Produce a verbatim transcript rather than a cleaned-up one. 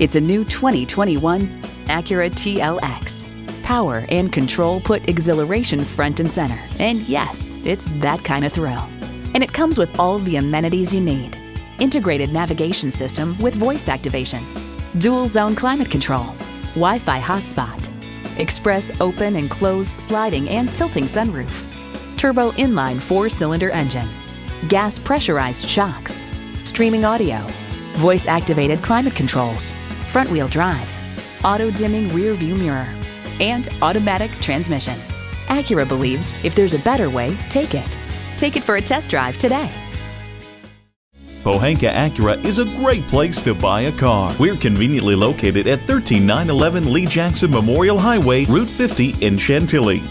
It's a new twenty twenty-one Acura T L X. Power and control put exhilaration front and center. And yes, it's that kind of thrill. And it comes with all the amenities you need. Integrated navigation system with voice activation, dual zone climate control, Wi-Fi hotspot, express open and close sliding and tilting sunroof, turbo inline four-cylinder engine, gas pressurized shocks, streaming audio, voice activated climate controls, front wheel drive, auto dimming rear view mirror, and automatic transmission. Acura believes if there's a better way, take it. Take it for a test drive today. Pohanka Acura is a great place to buy a car. We're conveniently located at thirteen nine eleven Lee Jackson Memorial Highway, Route fifty in Chantilly.